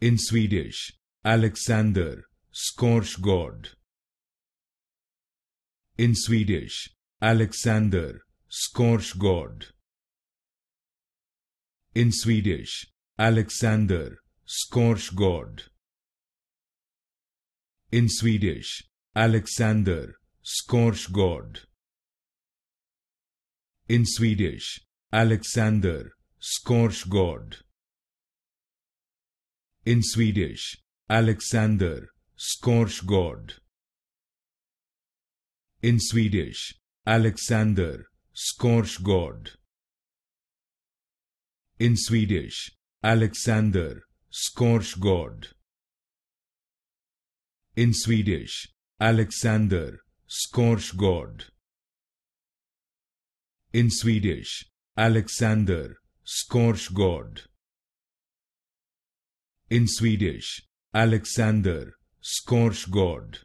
in Swedish, Alexander Skarsgård. In Swedish, Alexander Skarsgård. In Swedish, Alexander Skarsgård. In Swedish, Alexander Skarsgård. In Swedish, Alexander Skarsgård. In Swedish, Alexander Skarsgård. In Swedish, Alexander Skarsgård. In Swedish, Alexander Skarsgård. In Swedish, Alexander Skarsgård. In Swedish, Alexander Skarsgård. In Swedish, Alexander Skarsgård.